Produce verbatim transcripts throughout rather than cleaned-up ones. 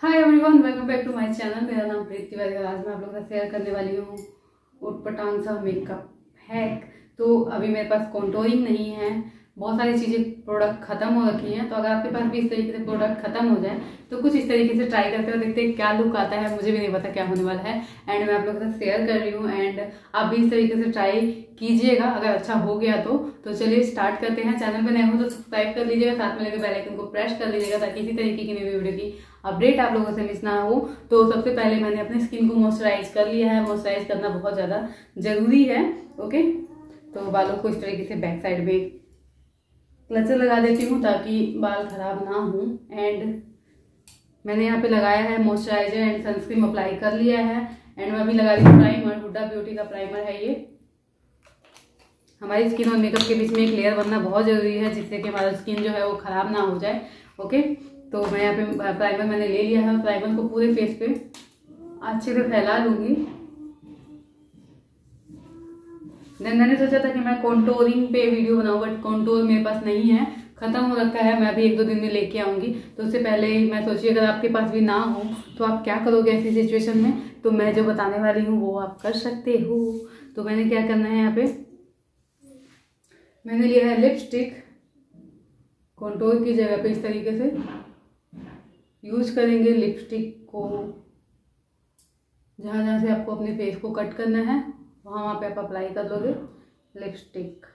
Hi everyone, welcome back to my channel. मेरा नाम प्रीति तिवारी है। आज मैं आप लोगों का शेयर करने वाली हूँ उटपटांग सा मेकअप हैक। तो अभी मेरे पास कंटूरिंग नहीं है, बहुत सारी चीज़ें प्रोडक्ट खत्म हो रखी हैं। तो अगर आपके पास भी इस तरीके से प्रोडक्ट खत्म हो जाए तो कुछ इस तरीके से ट्राई करते हो, देखते हैं क्या लुक आता है। मुझे भी नहीं पता क्या होने वाला है एंड मैं आप लोगों के साथ शेयर कर रही हूँ एंड आप भी इस तरीके से ट्राई कीजिएगा अगर अच्छा हो गया तो। तो चलिए स्टार्ट करते हैं। चैनल पर नए हो तो सब्सक्राइब कर लीजिएगा, साथ में लेकर बेल आइकन को प्रेस कर लीजिएगा ताकि इसी तरीके की नई वीडियो की अपडेट आप लोगों से मिस ना हो। तो सबसे पहले मैंने अपने स्किन को मॉइस्चराइज कर लिया है। मॉइस्चराइज करना बहुत ज़्यादा जरूरी है। ओके, तो बालों को इस तरीके से बैक साइड में क्लचर लगा देती हूँ ताकि बाल खराब ना हो। एंड मैंने यहाँ पे लगाया है मॉइस्चराइजर एंड सनस्क्रीन अप्लाई कर लिया है। एंड मैं अभी लगा रही हूँ प्राइमर। बुड्ढा ब्यूटी का प्राइमर है ये। हमारी स्किन और मेकअप के बीच में एक लेयर बनना बहुत ज़रूरी है जिससे कि हमारा स्किन जो है वो ख़राब ना हो जाए। ओके, तो मैं यहाँ पे प्राइमर मैंने ले लिया है। प्राइमर को पूरे फेस पे अच्छे से फैला लूँगी। देन मैंने सोचा था कि मैं कंटूरिंग पे वीडियो बनाऊँ, बट कंटूर मेरे पास नहीं है, ख़त्म हो रखा है। मैं अभी एक दो दिन में लेके आऊँगी। तो उससे पहले ही मैं सोची अगर आपके पास भी ना हो तो आप क्या करोगे ऐसी सिचुएशन में। तो मैं जो बताने वाली हूँ वो आप कर सकते हो। तो मैंने क्या करना है, यहाँ पे मैंने लिया है लिपस्टिक। कंटूर की जगह पे इस तरीके से यूज करेंगे लिपस्टिक को। जहाँ जहाँ से आपको अपने फेस को कट करना है वहाँ वहाँ पे आप अप्लाई कर लोगे लिपस्टिक।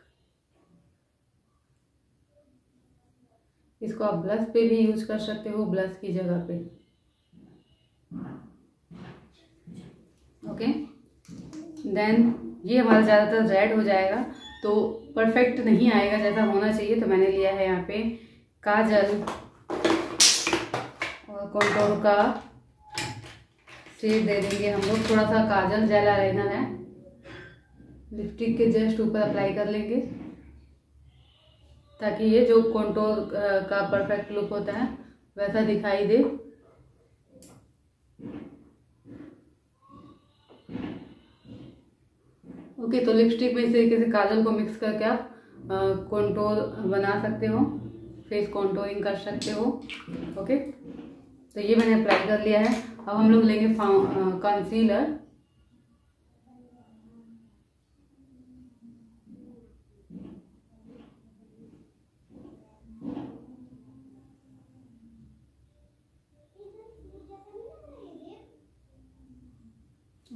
इसको आप ब्लश पे भी यूज कर सकते हो, ब्लश की जगह पे। ओके, देन ये हमारा ज़्यादातर रेड हो जाएगा तो परफेक्ट नहीं आएगा जैसा होना चाहिए। तो मैंने लिया है यहाँ पे काजल और कंटूर का शेड दे देंगे हम लोग। थोड़ा सा काजल जेल आईलाइनर है, लिपस्टिक के जस्ट ऊपर अप्लाई कर लेंगे ताकि ये जो कंटूर का परफेक्ट लुक होता है वैसा दिखाई दे। ओके, तो लिपस्टिक में इस तरीके से काजल को मिक्स करके आप कंटूर बना सकते हो, फेस कंटूरिंग कर सकते हो। ओके, तो ये मैंने अप्लाई कर लिया है। अब हम लोग लेंगे कंसीलर।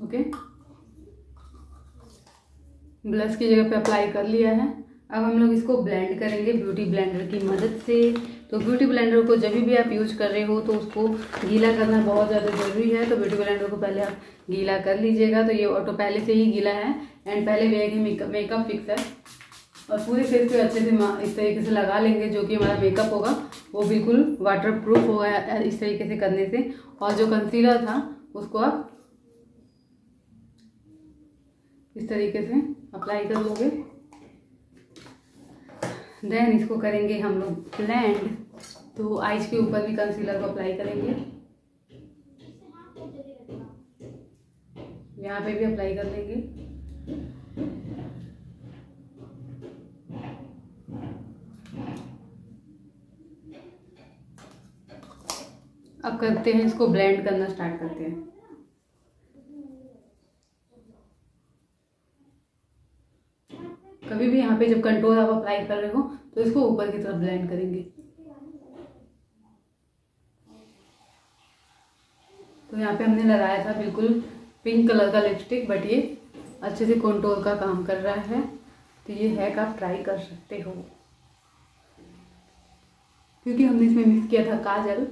ओके, ब्लश की जगह पे अप्लाई कर लिया है। अब हम लोग इसको ब्लेंड करेंगे ब्यूटी ब्लेंडर की मदद से। तो ब्यूटी ब्लेंडर को जब भी आप यूज कर रहे हो तो उसको गीला करना बहुत ज़्यादा ज़रूरी है। तो ब्यूटी ब्लेंडर को पहले आप गीला कर लीजिएगा। तो ये ऑटो पहले से ही गीला है एंड पहले भी है मेकअप मेकअप फिक्सर और पूरे फेस पे अच्छे से इस तरीके से लगा लेंगे। जो कि हमारा मेकअप होगा वो बिल्कुल वाटर प्रूफ होगा इस तरीके से करने से। और जो कंसीलर था उसको आप इस तरीके से अप्लाई कर लोगे। देन इसको करेंगे हम लोग ब्लेंड। तो आईज के ऊपर भी कंसीलर को अप्लाई करेंगे, यहाँ पे भी अप्लाई कर लेंगे। अब करते हैं इसको ब्लेंड करना स्टार्ट करते हैं। कभी भी यहाँ पे जब कंटूर आप अप्लाई कर रहे हो तो इसको ऊपर की तरफ ब्लेंड करेंगे। तो यहाँ पे हमने लगाया था बिल्कुल पिंक कलर का लिपस्टिक, बट ये अच्छे से कंटूर का काम कर रहा है। तो ये हैक आप ट्राई कर सकते हो क्योंकि हमने इसमें मिक्स किया था काजल।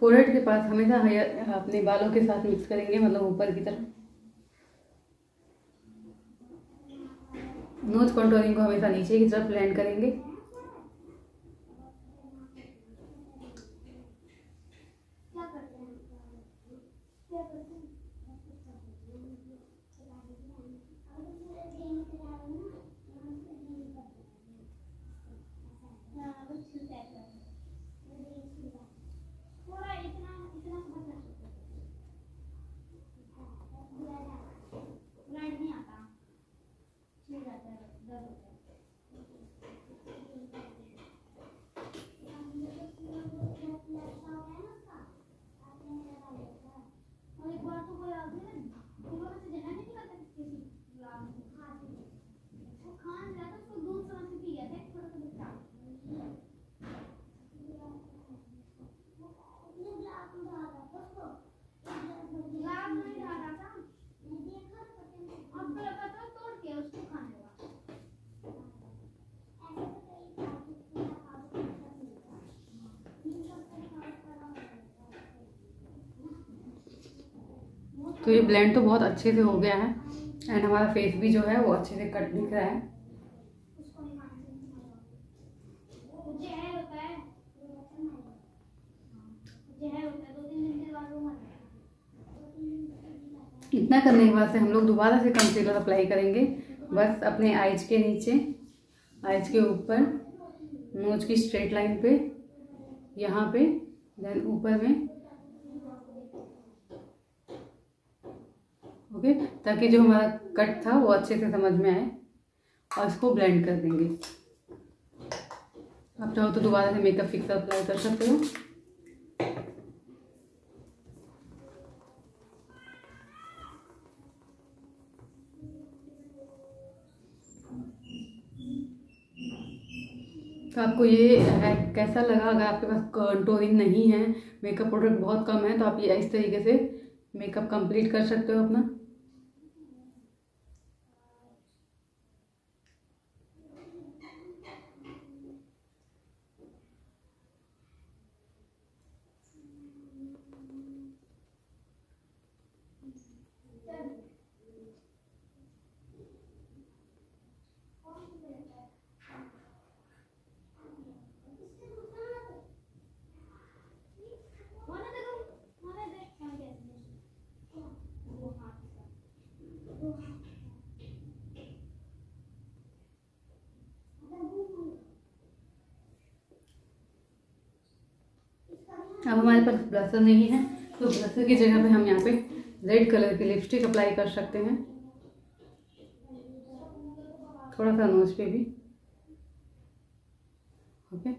फोरहेड के पास हमेशा अपने बालों के साथ मिक्स करेंगे, मतलब ऊपर की तरफ। नोज कंटूरिंग को हमेशा नीचे की तरफ ब्लेंड करेंगे। तो ये ब्लेंड तो बहुत अच्छे से हो गया है एंड हमारा फेस भी जो है वो अच्छे से कट दिख रहा है। इतना करने के बाद से हम लोग दोबारा से कंसीलर अप्लाई करेंगे, बस अपने आईज के नीचे, आईज के ऊपर, नोज की स्ट्रेट लाइन पे, यहाँ पे, देन ऊपर में, ओके okay, ताकि जो हमारा कट था वो अच्छे से समझ में आए। और इसको ब्लेंड कर देंगे। आप चाहो तो दोबारा से मेकअप फिक्सर अप्लाई कर सकते हो। तो आपको ये कैसा लगा? अगर आपके पास कंटूरिंग नहीं है, मेकअप प्रोडक्ट बहुत कम है, तो आप ये इस तरीके से मेकअप कंप्लीट कर सकते हो अपना। अब हमारे पास ब्रशर नहीं है, तो ब्रशर की जगह पे हम यहाँ पे रेड कलर की लिपस्टिक अप्लाई कर सकते हैं, थोड़ा सा नोज पे भी। ओके,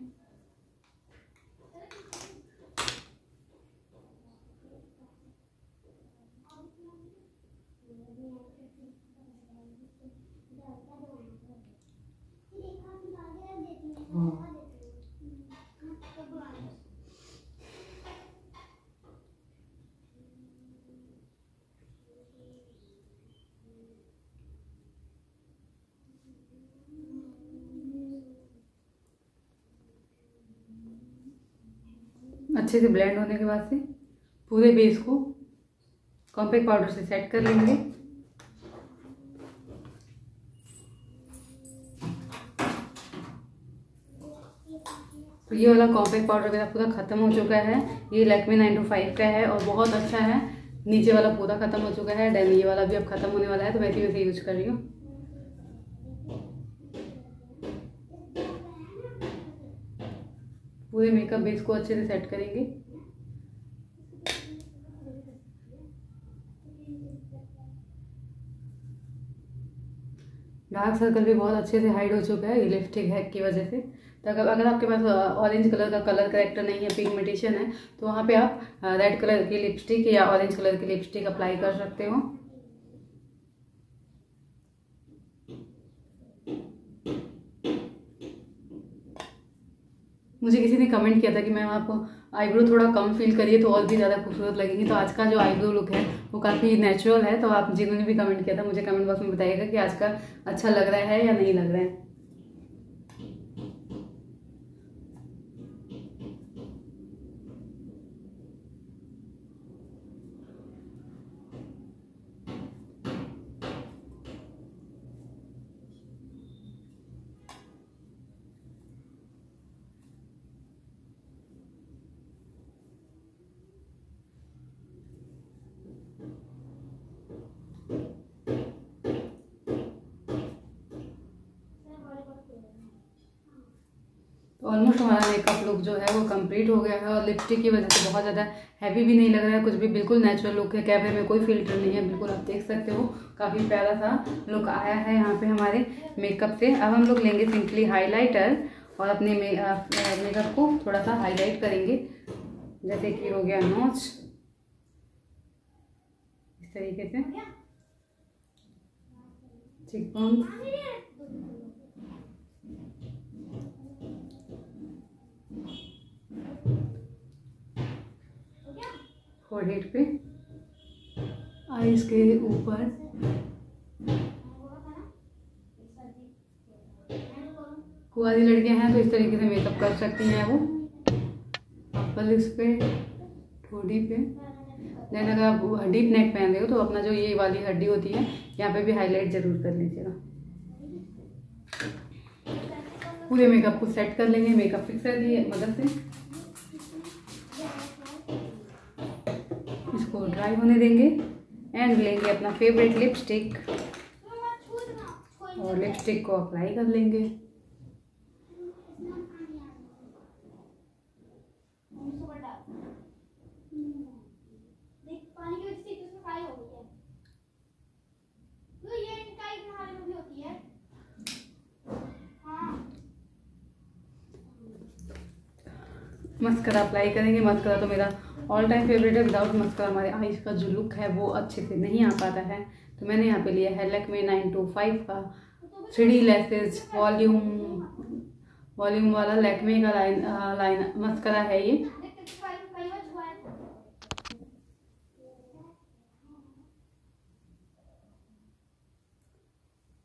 अच्छे से ब्लेंड होने के बाद से पूरे बेस को कॉम्पैक्ट पाउडर से सेट कर लेंगे। तो ये वाला कॉम्पैक्ट पाउडर मेरा पूरा ख़त्म हो चुका है। ये लैक्मे नाइन टू फाइव का है और बहुत अच्छा है। नीचे वाला पूरा ख़त्म हो चुका है, देन ये वाला भी अब ख़त्म होने वाला है, तो वैसे वैसे यूज कर रही हूँ। पूरे मेकअप बेस को अच्छे से सेट करेंगे। डार्क सर्कल भी बहुत अच्छे से हाइड हो चुका है ये लिपस्टिक हैक की वजह से। तो अगर आपके पास ऑरेंज कलर का कलर करेक्टर नहीं है, पिगमेंटेशन है, तो वहाँ पे आप रेड कलर की लिपस्टिक या ऑरेंज कलर की लिपस्टिक अप्लाई कर सकते हो। मुझे किसी ने कमेंट किया था कि मैम आप आईब्रो थोड़ा कम फील करिए तो और भी ज़्यादा खूबसूरत लगेंगी, तो आज का जो आईब्रो लुक है वो काफ़ी नेचुरल है। तो आप जिन्होंने भी कमेंट किया था मुझे कमेंट बॉक्स में बताइएगा कि आज का अच्छा लग रहा है या नहीं लग रहा है। ऑलमोस्ट हमारा मेकअप लुक जो है वो कंप्लीट हो गया है और लिपस्टिक की वजह से बहुत ज़्यादा हैवी भी नहीं लग रहा है, कुछ भी, बिल्कुल नेचुरल लुक है। कैमरे में कोई फिल्टर नहीं है, बिल्कुल आप देख सकते हो काफ़ी प्यारा सा लुक आया है यहाँ पे हमारे मेकअप से। अब हम लोग लेंगे सिंपली हाईलाइटर और अपने मेकअप को थोड़ा सा हाईलाइट करेंगे, जैसे कि हो गया नॉच, इस तरीके से चीक बोन, फोरहेड पे, आईज के ऊपर, कुआरी लड़कियां हैं तो इस तरीके से मेकअप कर सकती हैं वो, पल्स पे, ठोड़ी पे। देन अगर आप डीप नेक पहन रहे हो तो अपना जो ये वाली हड्डी होती है यहाँ पे भी हाईलाइट जरूर कर लीजिएगा। पूरे मेकअप को सेट कर लेंगे मेकअप फिक्सर की मदद से, इसको ड्राई होने देंगे एंड लेंगे अपना फेवरेट लिपस्टिक और लिपस्टिक को अप्लाई कर लेंगे। मस्करा अप्लाई करेंगे, मस्करा तो मेरा ऑल टाइम फेवरेट है, विदाउट मस्करा हमारे आईज का जो लुक है वो अच्छे से नहीं आ पाता है। तो मैंने यहाँ पे लिया है लकमे नाइन टू फाइव का three D lashes volume volume वाला लकमे का लाइन लाइन मस्करा है ये।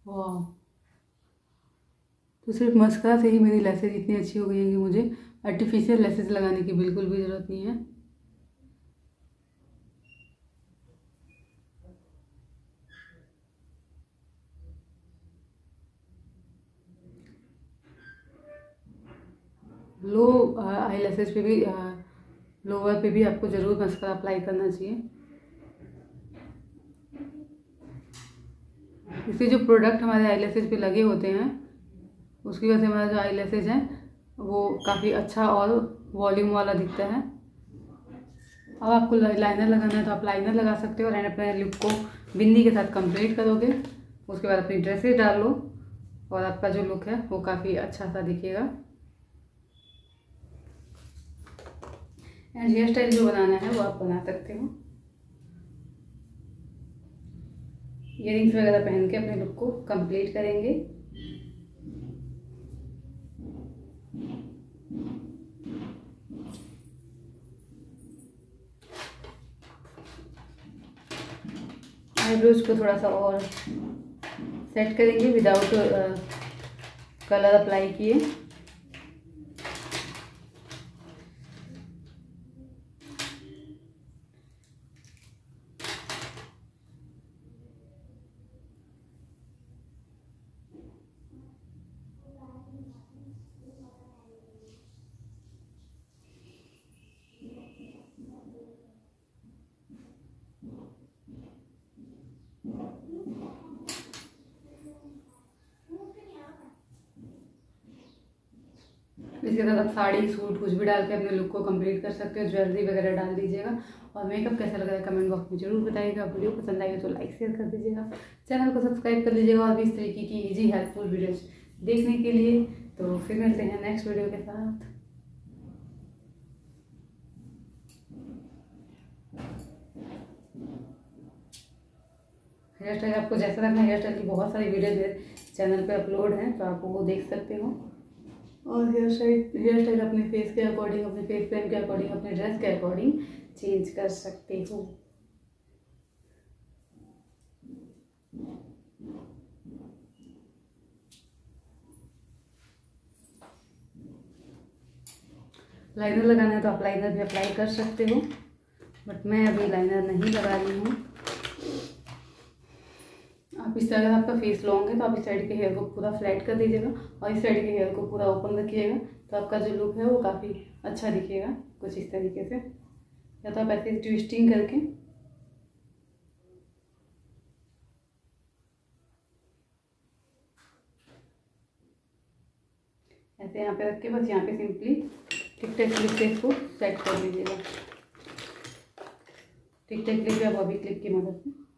वाह, तो सिर्फ मस्करा से ही मेरी लेसेज इतनी अच्छी हो गई है कि मुझे आर्टिफिशियल लेसेज लगाने की बिल्कुल भी ज़रूरत नहीं है। लो आई लेसेस पे भी, लोअर पे भी आपको ज़रूर मस्करा अप्लाई करना चाहिए। इससे जो प्रोडक्ट हमारे आई लेसेस पे लगे होते हैं उसकी वजह से हमारा जो आई लेसेस है वो काफ़ी अच्छा और वॉल्यूम वाला दिखता है। अब आपको लाइनर लगाना है तो आप लाइनर लगा सकते हो और अपने लिप को बिंदी के साथ कंप्लीट करोगे, उसके बाद अपनी ड्रेसेस डाल लो और आपका जो लुक है वो काफ़ी अच्छा सा दिखेगा। एंड हेयर स्टाइल जो बनाना है वो आप बना सकते हो, इयरिंग्स वगैरह पहन के अपने लुक को कंप्लीट करेंगे। आईब्रोज को थोड़ा सा और सेट करेंगे विदाउट कलर अप्लाई किए। इसके साथ आप साड़ी, सूट कुछ भी डाल के अपने लुक को कंप्लीट कर सकते हो, ज्वेलरी वगैरह डाल दीजिएगा। और मेकअप कैसा लग रहा है कमेंट बॉक्स में जरूर बताइएगा। वीडियो पसंद आएगी तो लाइक शेयर कर दीजिएगा, चैनल को सब्सक्राइब कर लीजिएगा और भी इस तरीके की ईजी हेल्पफुल वीडियोज देखने के लिए। तो फिर मिलते हैं नेक्स्ट वीडियो के साथ। हेयर स्टाइल आपको जैसा रखना है, हेयर स्टाइल की बहुत सारी वीडियोज मेरे चैनल पर अपलोड हैं तो आप वो देख सकते हो। और हेयर स्टाइल हेयर स्टाइल अपने फेस के अकॉर्डिंग, अपने फेस पैन के अकॉर्डिंग, अपने ड्रेस के अकॉर्डिंग चेंज कर सकते हो। लाइनर लगाना है तो आप लाइनर भी अप्लाई कर सकते हो, बट मैं अभी लाइनर नहीं लगा रही हूँ। आप इस तरह, अगर आपका फेस लॉन्ग है तो आप इस साइड के हेयर को पूरा फ्लैट कर दीजिएगा और इस साइड के हेयर को पूरा ओपन रखिएगा, तो आपका जो लुक है वो काफ़ी अच्छा दिखेगा। कुछ इस तरीके से, या तो आप ऐसे ट्विस्टिंग करके ऐसे यहाँ पे रख के बस यहाँ पे सिंपली टिक टेक क्लिप से इसको सेट कर लीजिएगा। टिक टेक क्लिप या बॉबी क्लिप की मदद से।